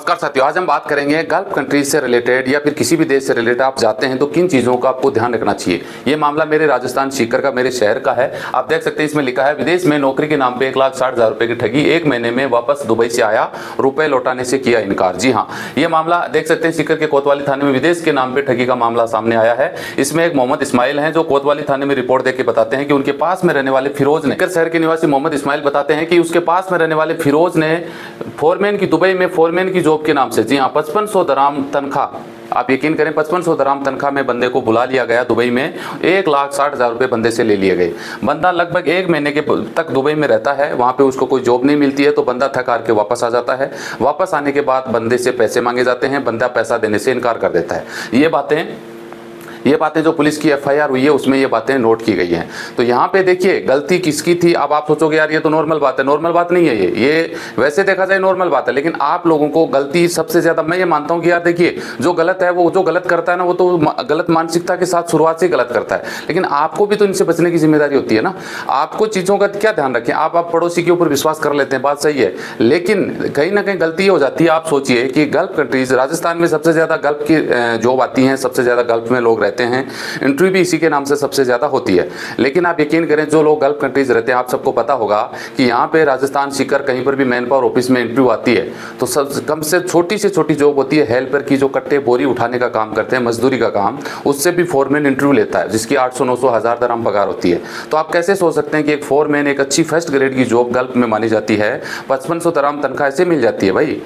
नमस्कार साथियों, आज हम बात करेंगे गल्फ कंट्रीज से रिलेटेड या फिर किसी भी देश से रिलेटेड आप जाते हैं तो किन चीज़ों का आपको ध्यान रखना चाहिए। ये मामला मेरे राजस्थान सीकर का, मेरे शहर का है। आप देख सकते हैं इसमें लिखा है विदेश में नौकरी के नाम पे 1,60,000 रुपये की ठगी, 1 महीने में वापस दुबई से आया, रुपये लौटाने से किया इनकार। जी हाँ, ये मामला देख सकते हैं सीकर के कोतवाली थाने में विदेश के नाम पर ठगी का मामला सामने आया है। इसमें एक मोहम्मद इस्माइल है जो कोतवाली थाने में रिपोर्ट देकर बताते हैं कि उनके पास में रहने वाले फिरोज ने, शहर के निवासी मोहम्मद इस्माइल बताते हैं कि उसके पास में रहने वाले फिरोज ने फोरमैन की दुबई में फोरमैन की जॉब के नाम से, जी हाँ, 5500 दरहम तनख्वाह, आप यकीन करें 5500 दरहम तनख्वाह में बंदे को बुला लिया गया दुबई में। 1,60,000 रुपये बंदे से ले लिए गए। बंदा लगभग 1 महीने के तक दुबई में रहता है, वहाँ पे उसको कोई जॉब नहीं मिलती है तो बंदा थक हार के वापस आ जाता है। वापस आने के बाद बंदे से पैसे मांगे जाते हैं, बंदा पैसा देने से इनकार कर देता है। ये बातें जो पुलिस की एफआईआर हुई है उसमें ये बातें नोट की गई हैं। तो यहाँ पे देखिए गलती किसकी थी। अब आप सोचोगे यार ये तो नॉर्मल बात है, नॉर्मल बात नहीं है ये वैसे देखा जाए नॉर्मल बात है, लेकिन आप लोगों को गलती सबसे ज़्यादा मैं ये मानता हूँ कि यार देखिए जो गलत है वो जो गलत करता है ना वो तो गलत मानसिकता के साथ शुरुआत से गलत करता है, लेकिन आपको भी तो इनसे बचने की जिम्मेदारी होती है ना। आपको चीज़ों का क्या ध्यान रखें, आप पड़ोसी के ऊपर विश्वास कर लेते हैं, बात सही है, लेकिन कहीं ना कहीं गलती हो जाती है। आप सोचिए कि गल्फ कंट्रीज, राजस्थान में सबसे ज़्यादा गल्फ की जॉब आती हैं, सबसे ज़्यादा गल्फ में लोग हैं, इंटरव्यू भी इसी के नाम से सबसे ज्यादा होती है। लेकिन आप यकीन करें जो लोग गल्फ कंट्रीज रहते हैं, आप सबको पता होगा कि यहाँ पे राजस्थान सीकर कहीं पर भी मैन पावर ऑफिस में इंटरव्यू आती है तो सब कम से छोटी जॉब होती है हेल्पर की, जो कट्टे बोरी उठाने का काम करते हैं, मजदूरी का काम, उससे भी फोरमैन इंटरव्यू लेता है जिसकी 800-900 हज़ार दरहम पगार होती है। तो आप कैसे सोच सकते हैं कि एक फोरमैन, एक अच्छी फर्स्ट ग्रेड की जॉब गल्फ में मानी जाती है, 5500 दरहम तनख्वाह ऐसे मिल जाती है। भाई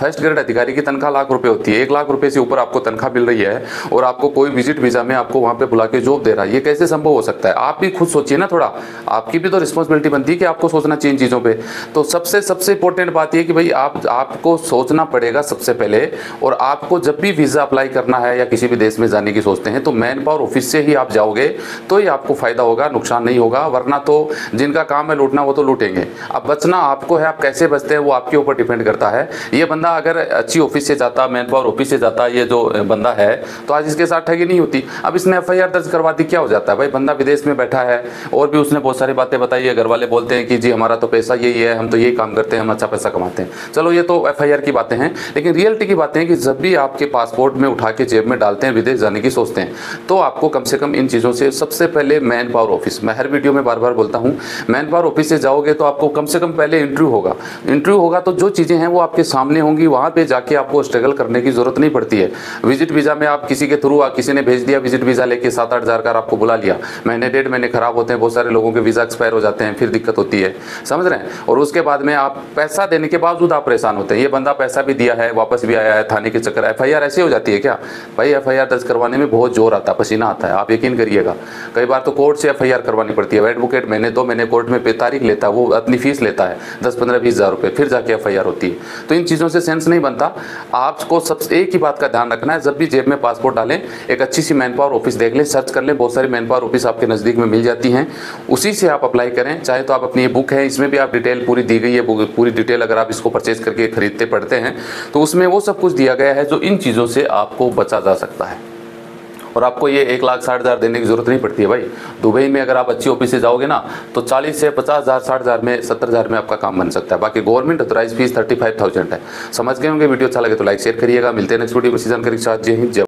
फर्स्ट ग्रेड अधिकारी की तनख्वाह लाख रुपये होती है, 1 लाख रुपये से ऊपर आपको तनख्वाह मिल रही है और आपको कोई विजिट वीज़ा में आपको वहाँ पे बुला के जॉब दे रहा है, ये कैसे संभव हो सकता है। आप भी खुद सोचिए ना, थोड़ा आपकी भी तो रिस्पॉन्सिबिलिटी बनती है कि आपको सोचना चाहिए इन चीज़ों पे। तो सबसे इंपॉर्टेंट बात यह कि भाई आपको सोचना पड़ेगा सबसे पहले, और आपको जब भी वीज़ा अप्लाई करना है या किसी भी देश में जाने की सोचते हैं तो मैन पावर ऑफिस से ही आप जाओगे तो ही आपको फ़ायदा होगा, नुकसान नहीं होगा। वरना तो जिनका काम है लूटना वो तो लूटेंगे। अब बचना आपको है, आप कैसे बचते हैं वो आपके ऊपर डिपेंड करता है। ये बंदा अगर अच्छी ऑफिस से जाता, मैन पावर ऑफिस से जाता, ये जो बंदा है, तो आज इसके साथ ठगी नहीं होती। अब इसने एफआईआर दर्ज करवा दी, क्या हो जाता है भाई, बंदा विदेश में बैठा है और भी उसने बहुत सारी बातें बताई है। घर वाले बोलते हैं कि जी हमारा तो पैसा यही है, हम तो यही काम करते हैं, हम अच्छा पैसा कमाते हैं। चलो ये तो एफआईआर की बातें हैं, लेकिन रियलिटी की बातें हैं कि जब भी आपके पासपोर्ट में उठा के जेब में डालते हैं, विदेश जाने की सोचते हैं, तो आपको कम से कम इन चीज़ों से सबसे पहले मैन पावर ऑफिस, मैं हर वीडियो में बार बार बोलता हूँ, मैन पावर ऑफिस से जाओगे तो आपको कम से कम पहले इंटरव्यू होगा तो जो चीज़ें हैं वो आपके सामने होंगी, वहाँ पे जाके आपको स्ट्रगल करने की जरूरत नहीं पड़ती है। विजिट वीज़ा में आप किसी के थ्रू, किसी ने भेज दिया विजिट वीज़ा लेके 7-8 हज़ार का, आपको बुला लिया, महीने 1-1.5 महीने खराब होते हैं, बहुत सारे लोगों के वीज़ा एक्सपायर हो जाते हैं, फिर दिक्कत होती है, समझ रहे हैं। और उसके बाद में आप पैसा देने के बावजूद आप परेशान होते हैं, ये बंदा पैसा भी दिया है, वापस भी आया है, थाने के चक्कर। एफआईआर ऐसे हो जाती है क्या भाई, एफआईआर दर्ज करवाने में बहुत जोर आता है, पसीना आता है, आप यकीन करिएगा। कई बार तो कोर्ट से एफआईआर करवानी पड़ती है, एडवोकेट महीने 2 महीने कोर्ट में तारीख लेता है, वो अपनी फीस लेता है 10-15-20 हज़ार रुपये, फिर जाके एफआईआर होती है। तो इन चीज़ों से सेंस नहीं बनता। आपको सबसे एक ही बात का ध्यान रखना है, जब भी जेब में पासपोर्ट डालें एक अच्छी सी मैन पावर ऑफिस देख लें, सर्च कर लें, बहुत सारी मैन पावर ऑफिस आपके नज़दीक में मिल जाती हैं, उसी से आप अप्लाई करें। चाहे तो आप अपनी ये बुक है, इसमें भी आप डिटेल पूरी दी गई है, पूरी डिटेल अगर आप इसको परचेज करके खरीदते पढ़ते हैं तो उसमें वो सब कुछ दिया गया है जो इन चीज़ों से आपको बचा जा सकता है। और आपको ये 1,60,000 देने की ज़रूरत नहीं पड़ती है भाई। दुबई में अगर आप अच्छी ऑफिस से जाओगे ना तो 40 से 50 हज़ार, 60 हज़ार में, 70 हज़ार में आपका काम बन सकता है। बाकी गवर्नमेंट ऑथराइज फीस 35,000 है। समझ गए होंगे, वीडियो अच्छा लगे तो लाइक शेयर करिएगा। मिलते हैं नेक्स्ट वीडियो में, सीजन करिए साथ, जय हिंद।